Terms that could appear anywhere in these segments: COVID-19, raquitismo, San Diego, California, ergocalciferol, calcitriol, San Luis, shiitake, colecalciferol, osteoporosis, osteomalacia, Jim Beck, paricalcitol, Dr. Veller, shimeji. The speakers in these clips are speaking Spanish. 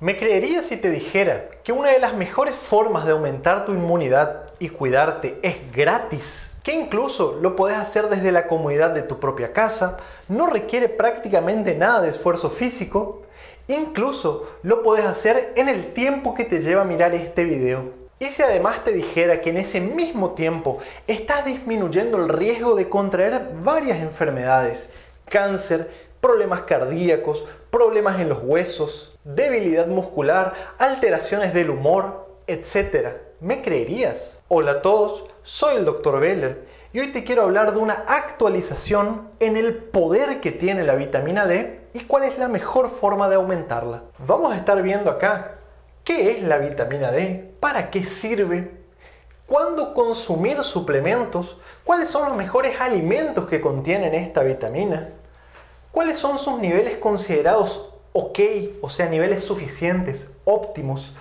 ¿Me creerías si te dijera que una de las mejores formas de aumentar tu inmunidad y cuidarte es gratis? Que incluso lo podés hacer desde la comodidad de tu propia casa, no requiere prácticamente nada de esfuerzo físico, incluso lo podés hacer en el tiempo que te lleva a mirar este video. Y si además te dijera que en ese mismo tiempo estás disminuyendo el riesgo de contraer varias enfermedades, cáncer, problemas cardíacos, problemas en los huesos, debilidad muscular, alteraciones del humor, etc. ¿Me creerías? Hola a todos, soy el Dr. Veller y hoy te quiero hablar de una actualización en el poder que tiene la vitamina D y cuál es la mejor forma de aumentarla. Vamos a estar viendo acá qué es la vitamina D, para qué sirve, cuándo consumir suplementos, cuáles son los mejores alimentos que contienen esta vitamina, cuáles son sus niveles considerados ok, o sea, niveles suficientes, óptimos.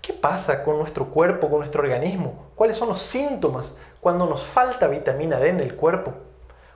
¿Qué pasa con nuestro cuerpo, con nuestro organismo? ¿Cuáles son los síntomas cuando nos falta vitamina D en el cuerpo?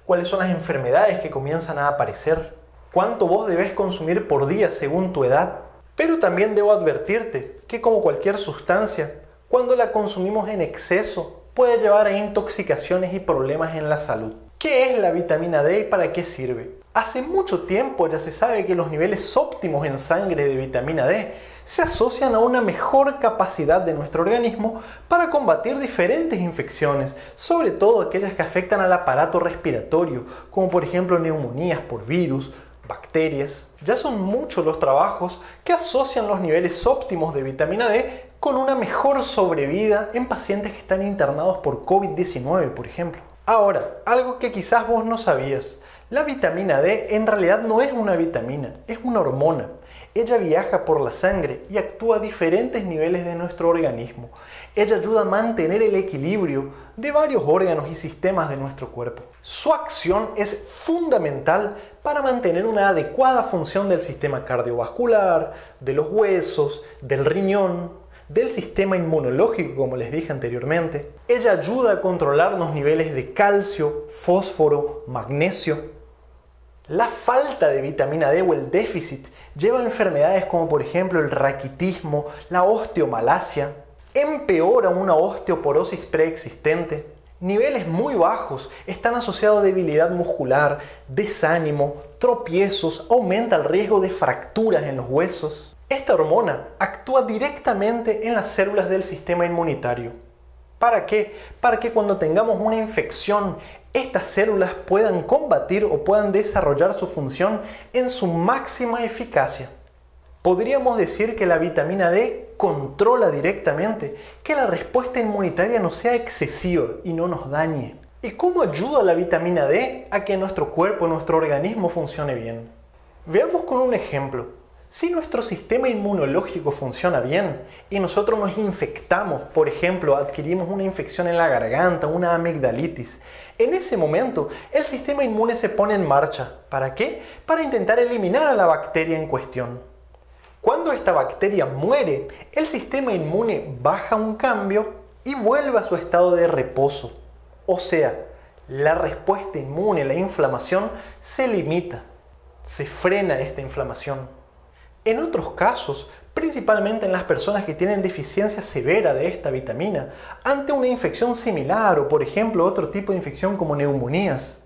¿Cuáles son las enfermedades que comienzan a aparecer? ¿Cuánto vos debés consumir por día según tu edad? Pero también debo advertirte que, como cualquier sustancia, cuando la consumimos en exceso puede llevar a intoxicaciones y problemas en la salud. ¿Qué es la vitamina D y para qué sirve? Hace mucho tiempo ya se sabe que los niveles óptimos en sangre de vitamina D se asocian a una mejor capacidad de nuestro organismo para combatir diferentes infecciones, sobre todo aquellas que afectan al aparato respiratorio, como por ejemplo neumonías por virus, bacterias. Ya son muchos los trabajos que asocian los niveles óptimos de vitamina D con una mejor sobrevida en pacientes que están internados por COVID-19, por ejemplo. Ahora, algo que quizás vos no sabías. La vitamina D en realidad no es una vitamina, es una hormona. Ella viaja por la sangre y actúa a diferentes niveles de nuestro organismo. Ella ayuda a mantener el equilibrio de varios órganos y sistemas de nuestro cuerpo. Su acción es fundamental para mantener una adecuada función del sistema cardiovascular, de los huesos, del riñón, del sistema inmunológico, como les dije anteriormente. Ella ayuda a controlar los niveles de calcio, fósforo, magnesio. La falta de vitamina D o el déficit lleva a enfermedades como por ejemplo el raquitismo, la osteomalacia, empeora una osteoporosis preexistente. Niveles muy bajos están asociados a debilidad muscular, desánimo, tropiezos, aumenta el riesgo de fracturas en los huesos. Esta hormona actúa directamente en las células del sistema inmunitario. ¿Para qué? Para que cuando tengamos una infección, estas células puedan combatir o puedan desarrollar su función en su máxima eficacia. Podríamos decir que la vitamina D controla directamente que la respuesta inmunitaria no sea excesiva y no nos dañe. ¿Y cómo ayuda la vitamina D a que nuestro cuerpo, nuestro organismo funcione bien? Veamos con un ejemplo. Si nuestro sistema inmunológico funciona bien y nosotros nos infectamos, por ejemplo, adquirimos una infección en la garganta, una amigdalitis, en ese momento el sistema inmune se pone en marcha. ¿Para qué? Para intentar eliminar a la bacteria en cuestión. Cuando esta bacteria muere, el sistema inmune baja un cambio y vuelve a su estado de reposo. O sea, la respuesta inmune, la inflamación, se limita. Se frena esta inflamación. En otros casos, principalmente en las personas que tienen deficiencia severa de esta vitamina, ante una infección similar o por ejemplo otro tipo de infección como neumonías,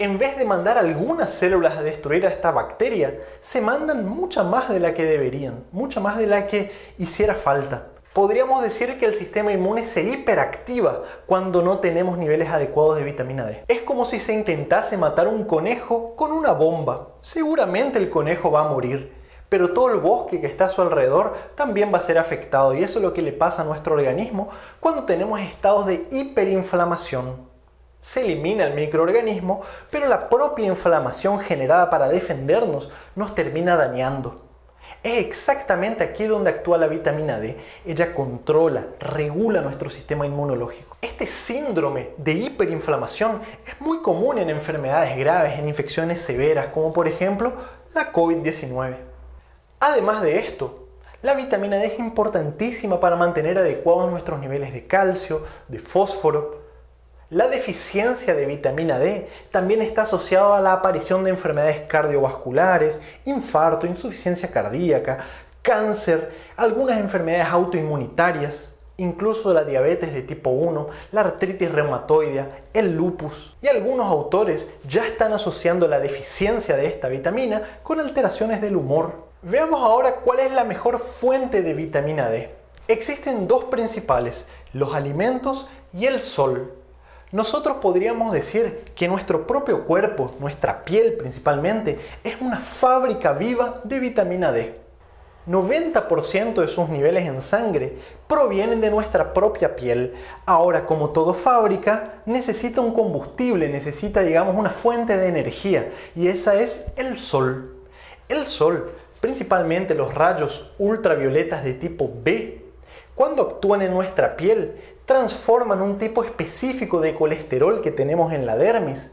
en vez de mandar algunas células a destruir a esta bacteria, se mandan mucha más de la que deberían, mucha más de la que hiciera falta. Podríamos decir que el sistema inmune se hiperactiva cuando no tenemos niveles adecuados de vitamina D. Es como si se intentase matar un conejo con una bomba. Seguramente el conejo va a morir, pero todo el bosque que está a su alrededor también va a ser afectado, y eso es lo que le pasa a nuestro organismo cuando tenemos estados de hiperinflamación. Se elimina el microorganismo, pero la propia inflamación generada para defendernos nos termina dañando. Es exactamente aquí donde actúa la vitamina D. Ella controla, regula nuestro sistema inmunológico. Este síndrome de hiperinflamación es muy común en enfermedades graves, en infecciones severas, como por ejemplo la COVID-19. Además de esto, la vitamina D es importantísima para mantener adecuados nuestros niveles de calcio, de fósforo. La deficiencia de vitamina D también está asociada a la aparición de enfermedades cardiovasculares, infarto, insuficiencia cardíaca, cáncer, algunas enfermedades autoinmunitarias, incluso la diabetes de tipo 1, la artritis reumatoidea, el lupus. Y algunos autores ya están asociando la deficiencia de esta vitamina con alteraciones del humor. Veamos ahora cuál es la mejor fuente de vitamina D. Existen dos principales, los alimentos y el sol. Nosotros podríamos decir que nuestro propio cuerpo, nuestra piel principalmente, es una fábrica viva de vitamina D. 90% de sus niveles en sangre provienen de nuestra propia piel. Ahora, como todo fábrica, necesita un combustible, necesita, digamos, una fuente de energía, y esa es el sol. El sol, principalmente los rayos ultravioletas de tipo B, cuando actúan en nuestra piel, transforman un tipo específico de colesterol que tenemos en la dermis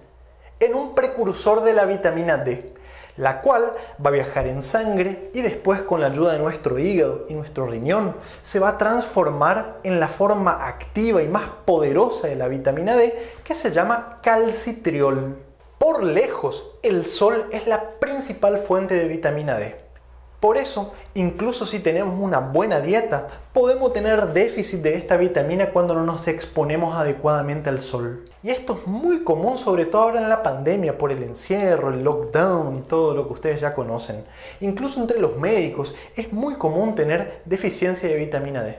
en un precursor de la vitamina D, la cual va a viajar en sangre y después, con la ayuda de nuestro hígado y nuestro riñón, se va a transformar en la forma activa y más poderosa de la vitamina D, que se llama calcitriol. Por lejos, el sol es la principal fuente de vitamina D. Por eso, incluso si tenemos una buena dieta, podemos tener déficit de esta vitamina cuando no nos exponemos adecuadamente al sol. Y esto es muy común, sobre todo ahora en la pandemia, por el encierro, el lockdown y todo lo que ustedes ya conocen. Incluso entre los médicos es muy común tener deficiencia de vitamina D.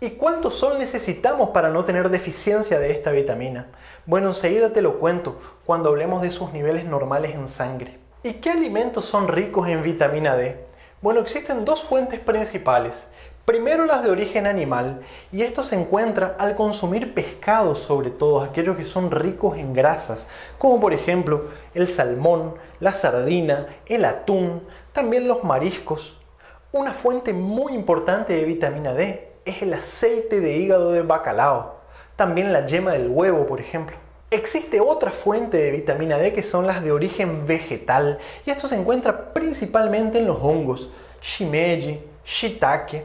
¿Y cuánto sol necesitamos para no tener deficiencia de esta vitamina? Bueno, enseguida te lo cuento cuando hablemos de sus niveles normales en sangre. ¿Y qué alimentos son ricos en vitamina D? Bueno, existen dos fuentes principales. Primero, las de origen animal, y esto se encuentra al consumir pescados, sobre todo aquellos que son ricos en grasas, como por ejemplo el salmón, la sardina, el atún, también los mariscos. Una fuente muy importante de vitamina D es el aceite de hígado de bacalao, también la yema del huevo, por ejemplo. Existe otra fuente de vitamina D que son las de origen vegetal, y esto se encuentra principalmente en los hongos, shimeji, shiitake.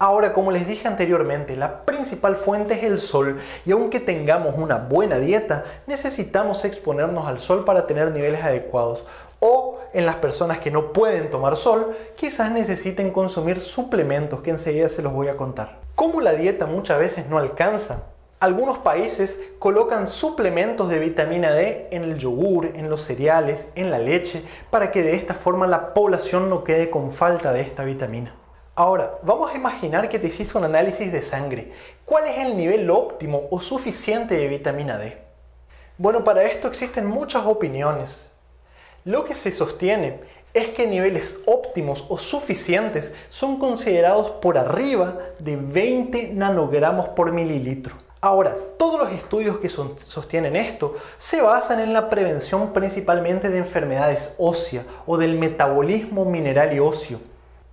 Ahora, como les dije anteriormente, la principal fuente es el sol, y aunque tengamos una buena dieta, necesitamos exponernos al sol para tener niveles adecuados. O, en las personas que no pueden tomar sol, quizás necesiten consumir suplementos, que enseguida se los voy a contar. Como la dieta muchas veces no alcanza, algunos países colocan suplementos de vitamina D en el yogur, en los cereales, en la leche, para que de esta forma la población no quede con falta de esta vitamina. Ahora, vamos a imaginar que te hiciste un análisis de sangre. ¿Cuál es el nivel óptimo o suficiente de vitamina D? Bueno, para esto existen muchas opiniones. Lo que se sostiene es que niveles óptimos o suficientes son considerados por arriba de 20 nanogramos por mililitro. Ahora, todos los estudios que sostienen esto se basan en la prevención principalmente de enfermedades óseas o del metabolismo mineral y óseo.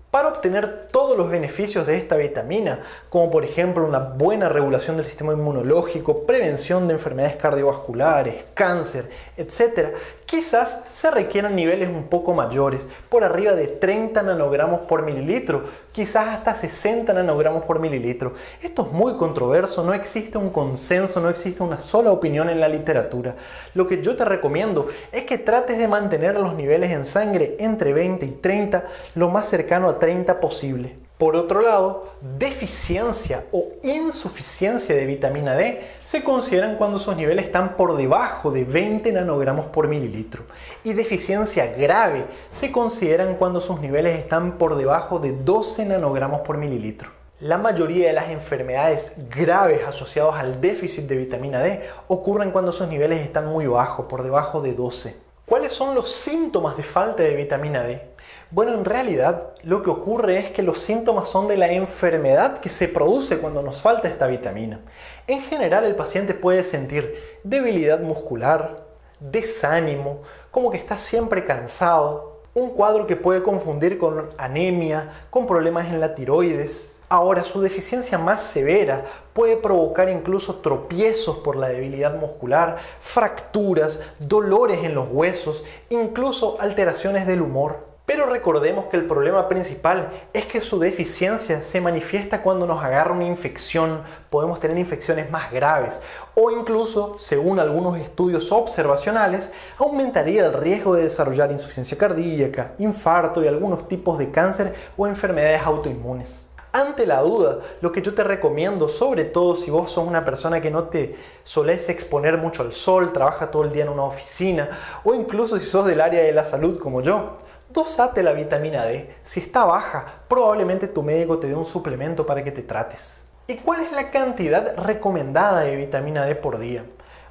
Para obtener todos los beneficios de esta vitamina, como por ejemplo una buena regulación del sistema inmunológico, prevención de enfermedades cardiovasculares, cáncer, etc., quizás se requieran niveles un poco mayores, por arriba de 30 nanogramos por mililitro, quizás hasta 60 nanogramos por mililitro. Esto es muy controverso, no existe un consenso, no existe una sola opinión en la literatura. Lo que yo te recomiendo es que trates de mantener los niveles en sangre entre 20 y 30, lo más cercano a 30 posible. Por otro lado, deficiencia o insuficiencia de vitamina D se consideran cuando sus niveles están por debajo de 20 nanogramos por mililitro, y deficiencia grave se consideran cuando sus niveles están por debajo de 12 nanogramos por mililitro. La mayoría de las enfermedades graves asociadas al déficit de vitamina D ocurren cuando sus niveles están muy bajos, por debajo de 12. ¿Cuáles son los síntomas de falta de vitamina D? Bueno, en realidad lo que ocurre es que los síntomas son de la enfermedad que se produce cuando nos falta esta vitamina. En general, el paciente puede sentir debilidad muscular, desánimo, como que está siempre cansado, un cuadro que puede confundir con anemia, con problemas en la tiroides. Ahora, su deficiencia más severa puede provocar incluso tropiezos por la debilidad muscular, fracturas, dolores en los huesos, incluso alteraciones del humor. Pero recordemos que el problema principal es que su deficiencia se manifiesta cuando nos agarra una infección. Podemos tener infecciones más graves o incluso, según algunos estudios observacionales, aumentaría el riesgo de desarrollar insuficiencia cardíaca, infarto y algunos tipos de cáncer o enfermedades autoinmunes. Ante la duda, lo que yo te recomiendo, sobre todo si vos sos una persona que no te solés exponer mucho al sol, trabaja todo el día en una oficina o incluso si sos del área de la salud como yo, dosate la vitamina D. Si está baja, probablemente tu médico te dé un suplemento para que te trates. ¿Y cuál es la cantidad recomendada de vitamina D por día?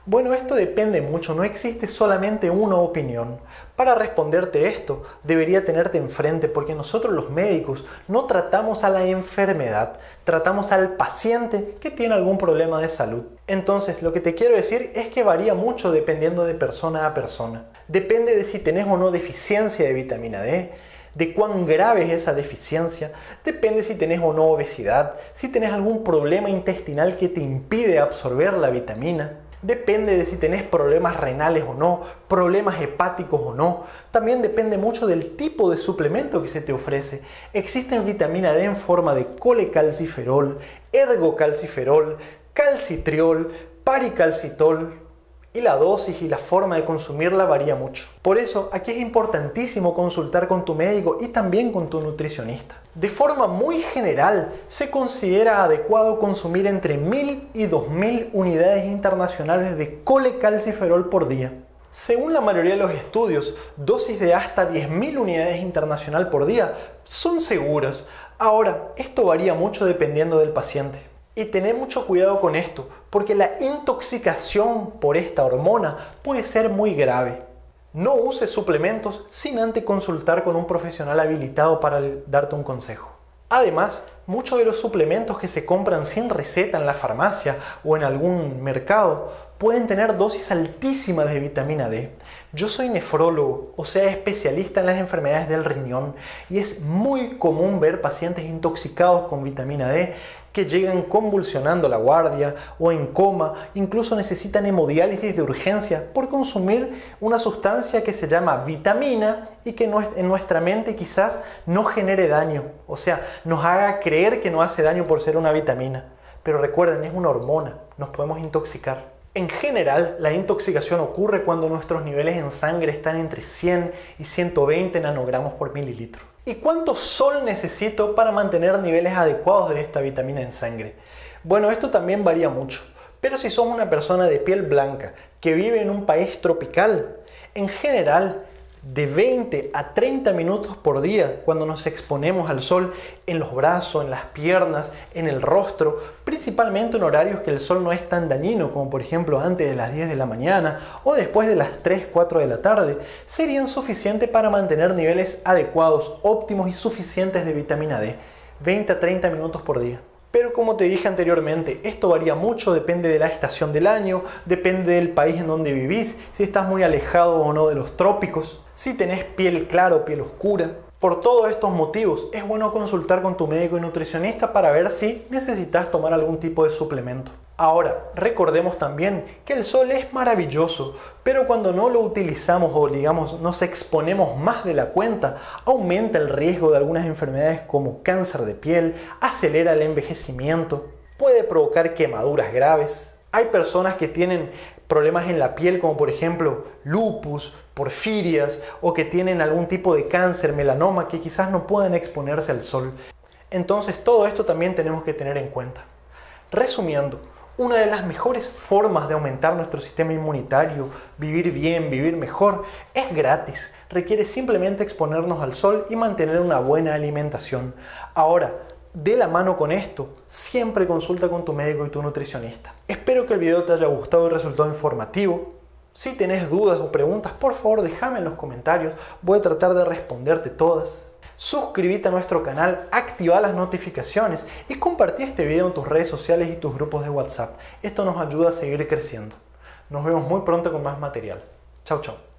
Bueno, esto depende mucho, no existe solamente una opinión. Para responderte esto, debería tenerte enfrente porque nosotros los médicos no tratamos a la enfermedad, tratamos al paciente que tiene algún problema de salud. Entonces, lo que te quiero decir es que varía mucho dependiendo de persona a persona. Depende de si tenés o no deficiencia de vitamina D, de cuán grave es esa deficiencia, depende si tenés o no obesidad, si tenés algún problema intestinal que te impide absorber la vitamina. Depende de si tenés problemas renales o no, problemas hepáticos o no. También depende mucho del tipo de suplemento que se te ofrece. Existen vitamina D en forma de colecalciferol, ergocalciferol, calcitriol, paricalcitol. Y la dosis y la forma de consumirla varía mucho. Por eso, aquí es importantísimo consultar con tu médico y también con tu nutricionista. De forma muy general, se considera adecuado consumir entre 1000 y 2000 unidades internacionales de colecalciferol por día. Según la mayoría de los estudios, dosis de hasta 10.000 unidades internacional por día son seguras. Ahora, esto varía mucho dependiendo del paciente. Y tener mucho cuidado con esto, porque la intoxicación por esta hormona puede ser muy grave. No uses suplementos sin antes consultar con un profesional habilitado para darte un consejo. Además, muchos de los suplementos que se compran sin receta en la farmacia o en algún mercado pueden tener dosis altísimas de vitamina D. Yo soy nefrólogo, o sea, especialista en las enfermedades del riñón, y es muy común ver pacientes intoxicados con vitamina D que llegan convulsionando la guardia o en coma, incluso necesitan hemodiálisis de urgencia por consumir una sustancia que se llama vitamina y que en nuestra mente quizás no genere daño, o sea, nos haga creer que no hace daño por ser una vitamina. Pero recuerden, es una hormona, nos podemos intoxicar. En general, la intoxicación ocurre cuando nuestros niveles en sangre están entre 100 y 120 nanogramos por mililitro. ¿Y cuánto sol necesito para mantener niveles adecuados de esta vitamina en sangre? Bueno, esto también varía mucho, pero si sos una persona de piel blanca que vive en un país tropical, en general de 20 a 30 minutos por día cuando nos exponemos al sol en los brazos, en las piernas, en el rostro, principalmente en horarios que el sol no es tan dañino como por ejemplo antes de las 10 de la mañana o después de las 3, 4 de la tarde, serían suficientes para mantener niveles adecuados, óptimos y suficientes de vitamina D, 20 a 30 minutos por día. Pero como te dije anteriormente, esto varía mucho, depende de la estación del año, depende del país en donde vivís, si estás muy alejado o no de los trópicos, si tenés piel clara o piel oscura. Por todos estos motivos, es bueno consultar con tu médico y nutricionista para ver si necesitas tomar algún tipo de suplemento. Ahora, recordemos también que el sol es maravilloso, pero cuando no lo utilizamos o digamos nos exponemos más de la cuenta, aumenta el riesgo de algunas enfermedades como cáncer de piel, acelera el envejecimiento, puede provocar quemaduras graves. Hay personas que tienen problemas en la piel como por ejemplo lupus, porfirias o que tienen algún tipo de cáncer, melanoma, que quizás no puedan exponerse al sol. Entonces todo esto también tenemos que tener en cuenta. Resumiendo, una de las mejores formas de aumentar nuestro sistema inmunitario, vivir bien, vivir mejor, es gratis. Requiere simplemente exponernos al sol y mantener una buena alimentación. Ahora, de la mano con esto, siempre consulta con tu médico y tu nutricionista. Espero que el video te haya gustado y resultado informativo. Si tenés dudas o preguntas, por favor déjame en los comentarios. Voy a tratar de responderte todas. Suscríbete a nuestro canal, activa las notificaciones y compartí este video en tus redes sociales y tus grupos de WhatsApp. Esto nos ayuda a seguir creciendo. Nos vemos muy pronto con más material. Chau, chau.